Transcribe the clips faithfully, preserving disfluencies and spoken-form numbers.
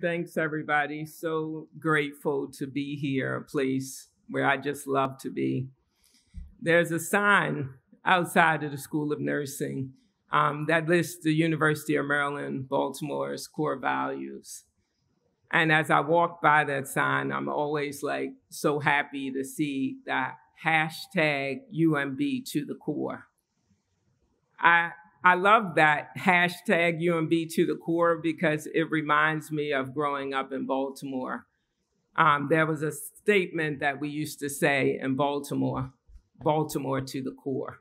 Thanks, everybody. So grateful to be here, a place where I just love to be. There's a sign outside of the School of Nursing um, that lists the University of Maryland, Baltimore's core values. And as I walk by that sign, I'm always like so happy to see that hashtag U M B to the core. I I love that hashtag U M B to the core because it reminds me of growing up in Baltimore. Um, there was a statement that we used to say in Baltimore, Baltimore to the core.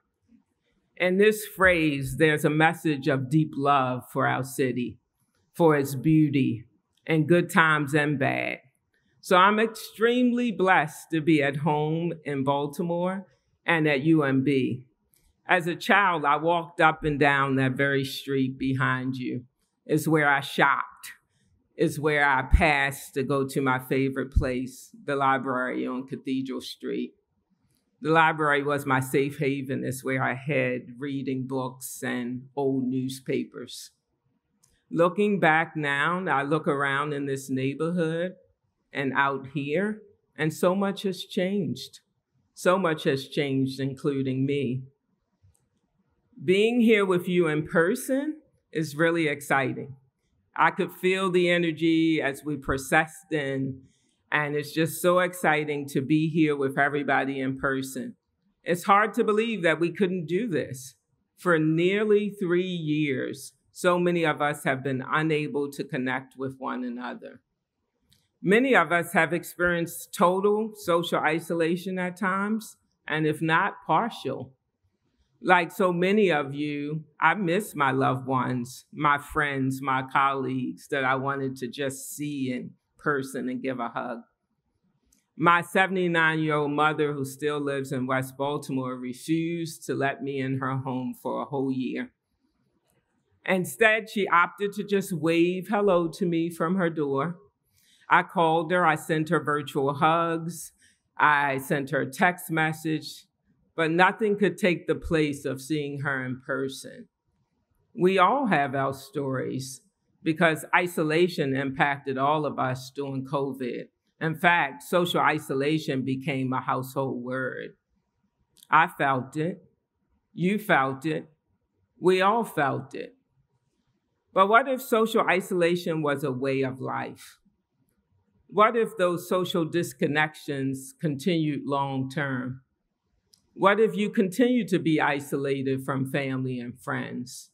In this phrase, there's a message of deep love for our city, for its beauty, in good times and bad. So I'm extremely blessed to be at home in Baltimore and at U M B. As a child, I walked up and down that very street behind you. It's where I shopped. It's where I passed to go to my favorite place, the library on Cathedral Street. The library was my safe haven. It's where I had reading books and old newspapers. Looking back now, I look around in this neighborhood and out here, and so much has changed. So much has changed, including me. Being here with you in person is really exciting. I could feel the energy as we processed in, and it's just so exciting to be here with everybody in person. It's hard to believe that we couldn't do this. For nearly three years, so many of us have been unable to connect with one another. Many of us have experienced total social isolation at times, and if not, partial. Like so many of you, I miss my loved ones, my friends, my colleagues that I wanted to just see in person and give a hug. My seventy-nine-year-old mother, who still lives in West Baltimore, refused to let me in her home for a whole year. Instead, she opted to just wave hello to me from her door. I called her, I sent her virtual hugs, I sent her a text message, but nothing could take the place of seeing her in person. We all have our stories because isolation impacted all of us during COVID. In fact, social isolation became a household word. I felt it, you felt it, we all felt it. But what if social isolation was a way of life? What if those social disconnections continued long-term? What if you continued to be isolated from family and friends?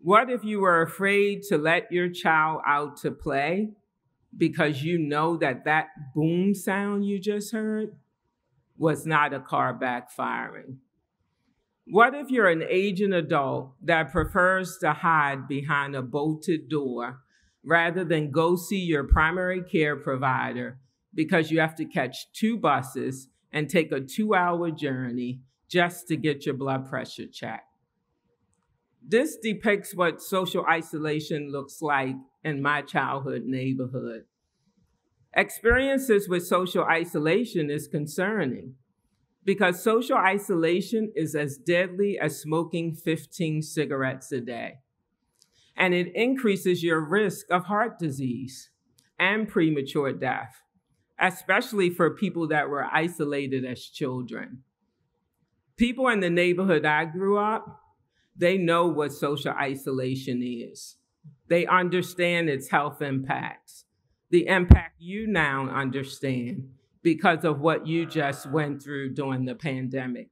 What if you were afraid to let your child out to play because you know that that boom sound you just heard was not a car backfiring? What if you're an aging adult that prefers to hide behind a bolted door rather than go see your primary care provider because you have to catch two buses and take a two-hour journey just to get your blood pressure checked? This depicts what social isolation looks like in my childhood neighborhood. Experiences with social isolation is concerning, because social isolation is as deadly as smoking fifteen cigarettes a day. And it increases your risk of heart disease and premature death, especially for people that were isolated as children. People in the neighborhood I grew up, they know what social isolation is. They understand its health impacts, the impact you now understand, because of what you just went through during the pandemic.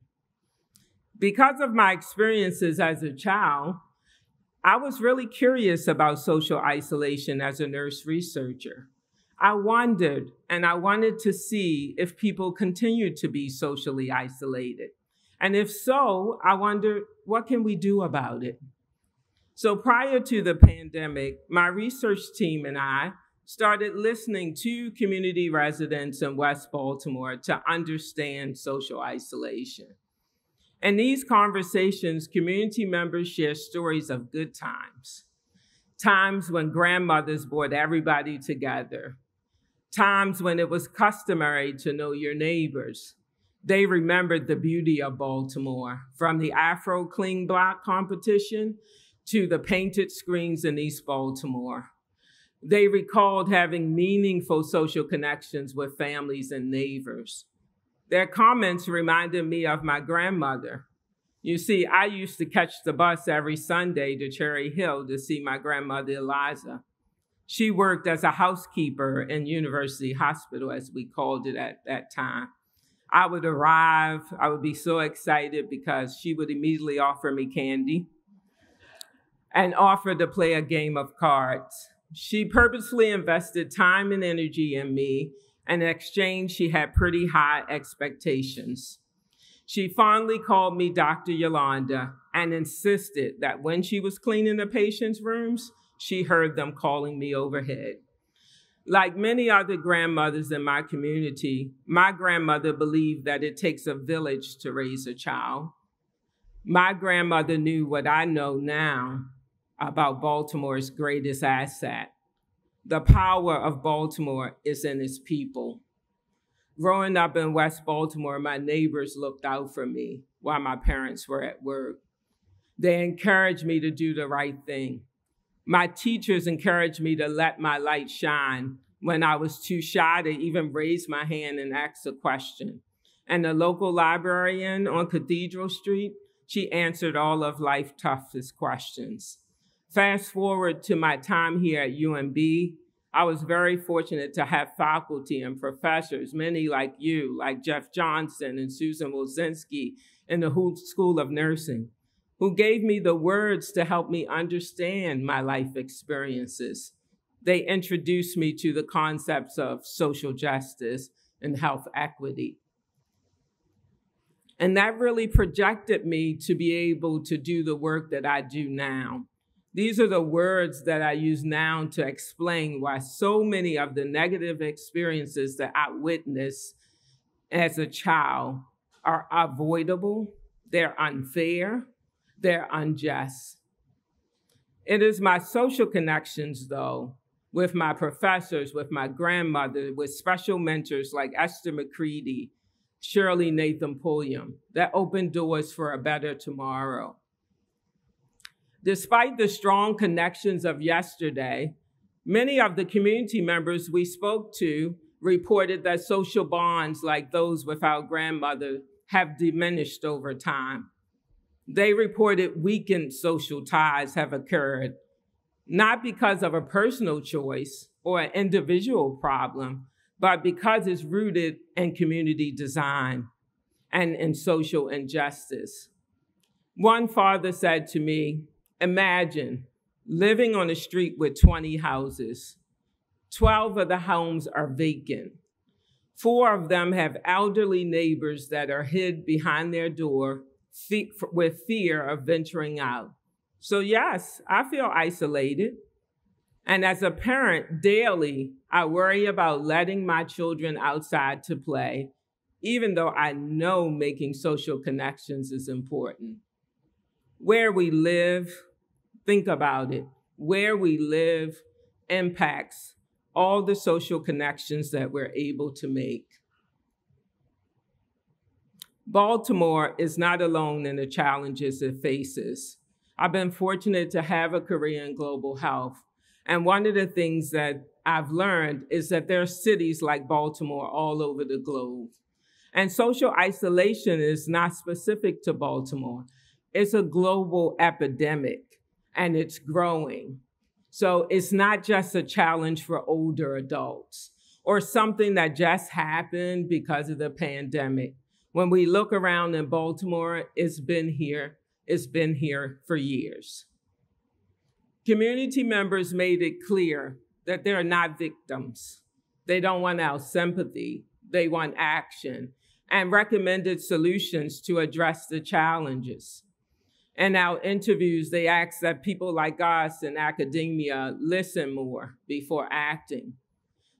Because of my experiences as a child, I was really curious about social isolation as a nurse researcher. I wondered, and I wanted to see if people continued to be socially isolated. And if so, I wondered, what can we do about it? So prior to the pandemic, my research team and I started listening to community residents in West Baltimore to understand social isolation. In these conversations, community members share stories of good times, times when grandmothers brought everybody together, times when it was customary to know your neighbors. They remembered the beauty of Baltimore, from the Afro-Cling Block competition to the painted screens in East Baltimore. They recalled having meaningful social connections with families and neighbors. Their comments reminded me of my grandmother. You see, I used to catch the bus every Sunday to Cherry Hill to see my grandmother Eliza. She worked as a housekeeper in University Hospital, as we called it at that time. I would arrive, I would be so excited because she would immediately offer me candy and offer to play a game of cards. She purposely invested time and energy in me, and in exchange, she had pretty high expectations. She fondly called me Doctor Yolanda and insisted that when she was cleaning the patients' rooms, she heard them calling me overhead. Like many other grandmothers in my community, my grandmother believed that it takes a village to raise a child. My grandmother knew what I know now about Baltimore's greatest asset. The power of Baltimore is in its people. Growing up in West Baltimore, my neighbors looked out for me while my parents were at work. They encouraged me to do the right thing. My teachers encouraged me to let my light shine when I was too shy to even raise my hand and ask a question. And the local librarian on Cathedral Street, she answered all of life's toughest questions. Fast forward to my time here at U N B, I was very fortunate to have faculty and professors, many like you, like Jeff Johnson and Susan Wozinski in the Hooke School of Nursing, who gave me the words to help me understand my life experiences. They introduced me to the concepts of social justice and health equity. And that really projected me to be able to do the work that I do now. These are the words that I use now to explain why so many of the negative experiences that I witnessed as a child are avoidable, they're unfair, they're unjust. It is my social connections, though, with my professors, with my grandmother, with special mentors like Esther McCready, Shirley Nathan Pulliam, that opened doors for a better tomorrow. Despite the strong connections of yesterday, many of the community members we spoke to reported that social bonds like those with our grandmother have diminished over time. They reported weakened social ties have occurred, not because of a personal choice or an individual problem, but because it's rooted in community design and in social injustice. One father said to me, imagine living on a street with twenty houses. twelve of the homes are vacant. Four of them have elderly neighbors that are hid behind their door with fear of venturing out. So yes, I feel isolated. And as a parent, daily, I worry about letting my children outside to play, even though I know making social connections is important. Where we live, think about it. Where we live impacts all the social connections that we're able to make. Baltimore is not alone in the challenges it faces. I've been fortunate to have a career in global health. And one of the things that I've learned is that there are cities like Baltimore all over the globe. And social isolation is not specific to Baltimore. It's a global epidemic and it's growing. So it's not just a challenge for older adults or something that just happened because of the pandemic. When we look around in Baltimore, it's been here, it's been here for years. Community members made it clear that they're not victims. They don't want our sympathy, they want action, and recommended solutions to address the challenges. In our interviews, they asked that people like us in academia listen more before acting.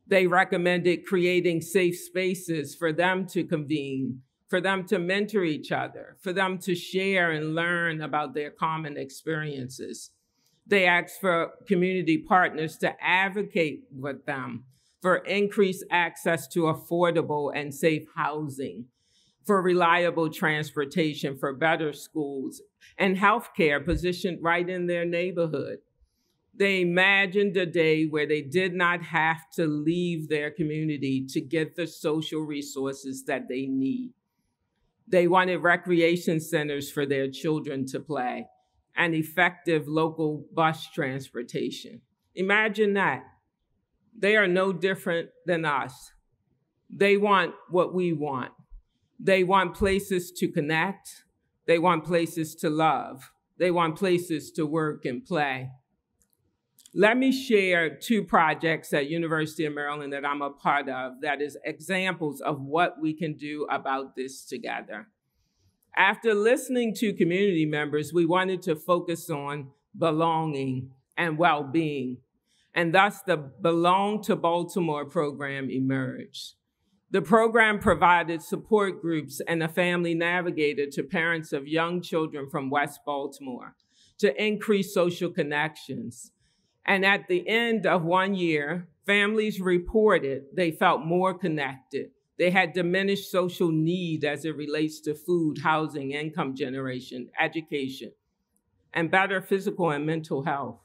They recommended creating safe spaces for them to convene, for them to mentor each other, for them to share and learn about their common experiences. They asked for community partners to advocate with them for increased access to affordable and safe housing, for reliable transportation, for better schools, and healthcare positioned right in their neighborhood. They imagined a day where they did not have to leave their community to get the social resources that they need. They wanted recreation centers for their children to play and effective local bus transportation. Imagine that. They are no different than us. They want what we want. They want places to connect. They want places to love. They want places to work and play. Let me share two projects at University of Maryland that I'm a part of that is examples of what we can do about this together. After listening to community members, we wanted to focus on belonging and well-being, and thus the Belong to Baltimore program emerged. The program provided support groups and a family navigator to parents of young children from West Baltimore to increase social connections. And at the end of one year, families reported they felt more connected. They had diminished social need as it relates to food, housing, income generation, education, and better physical and mental health.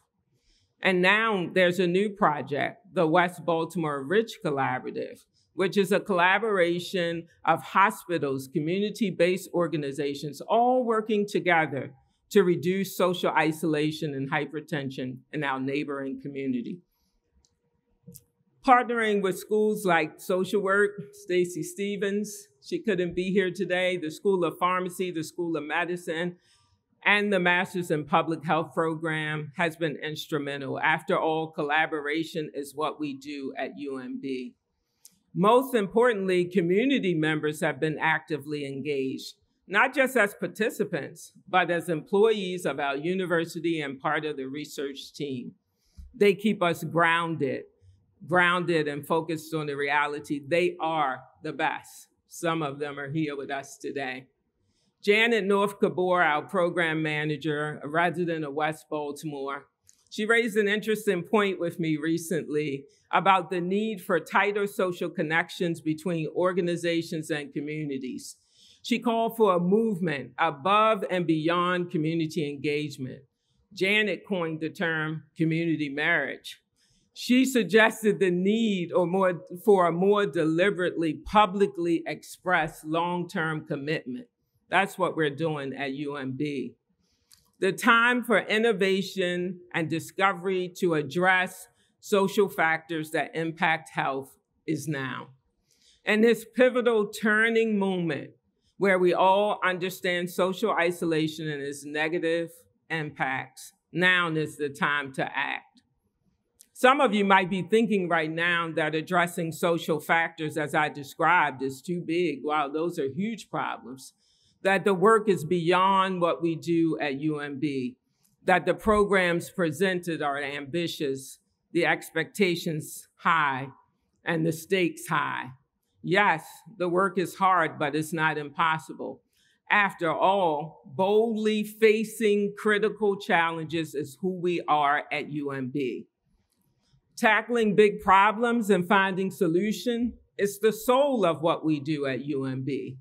And now there's a new project, the West Baltimore RICH Collaborative, which is a collaboration of hospitals, community-based organizations, all working together to reduce social isolation and hypertension in our neighboring community. Partnering with schools like social work, Stacy Stevens, she couldn't be here today, the School of Pharmacy, the School of Medicine, and the Master's in Public Health program has been instrumental. After all, collaboration is what we do at U M B. Most importantly, community members have been actively engaged, not just as participants, but as employees of our university and part of the research team. They keep us grounded, grounded and focused on the reality. They are the best. Some of them are here with us today. Janet North Kabor, our program manager, a resident of West Baltimore, she raised an interesting point with me recently about the need for tighter social connections between organizations and communities. She called for a movement above and beyond community engagement. Janet coined the term community marriage. She suggested the need or more for a more deliberately, publicly expressed long-term commitment. That's what we're doing at U M B. The time for innovation and discovery to address social factors that impact health is now. And this pivotal turning moment where we all understand social isolation and its negative impacts, now is the time to act. Some of you might be thinking right now that addressing social factors as I described is too big. Wow, those are huge problems. That the work is beyond what we do at U M B. That the programs presented are ambitious, the expectations high, and the stakes high. Yes, the work is hard, but it's not impossible. After all, boldly facing critical challenges is who we are at U M B. Tackling big problems and finding solutions is the soul of what we do at U M B.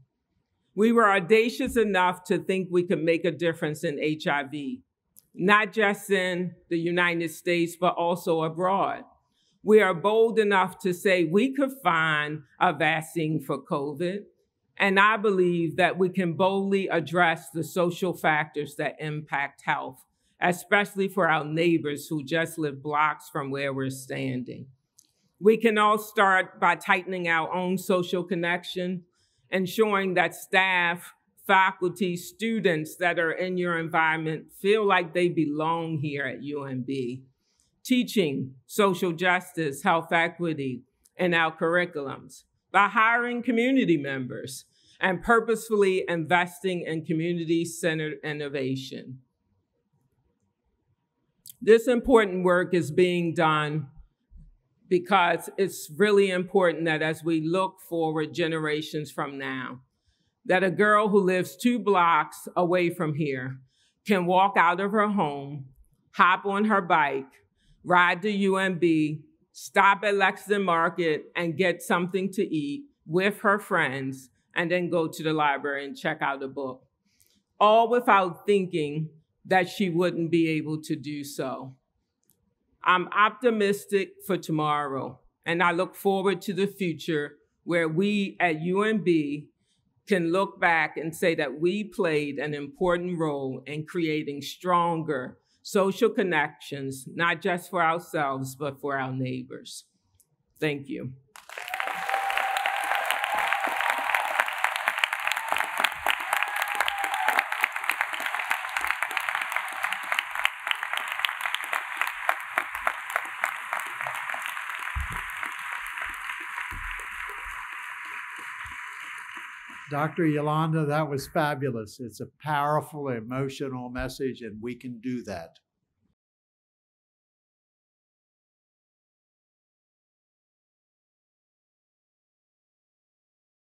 We were audacious enough to think we could make a difference in H I V, not just in the United States, but also abroad. We are bold enough to say we could find a vaccine for COVID, and I believe that we can boldly address the social factors that impact health, especially for our neighbors who just live blocks from where we're standing. We can all start by tightening our own social connection, ensuring that staff, faculty, students that are in your environment feel like they belong here at U M B. Teaching social justice, health equity in our curriculums by hiring community members and purposefully investing in community-centered innovation. This important work is being done because it's really important that as we look forward generations from now, that a girl who lives two blocks away from here can walk out of her home, hop on her bike, ride to U M B, stop at Lexington Market and get something to eat with her friends, and then go to the library and check out a book, all without thinking that she wouldn't be able to do so. I'm optimistic for tomorrow, and I look forward to the future where we at U N B can look back and say that we played an important role in creating stronger social connections, not just for ourselves, but for our neighbors. Thank you. Doctor Yolanda, that was fabulous. It's a powerful, emotional message, and we can do that.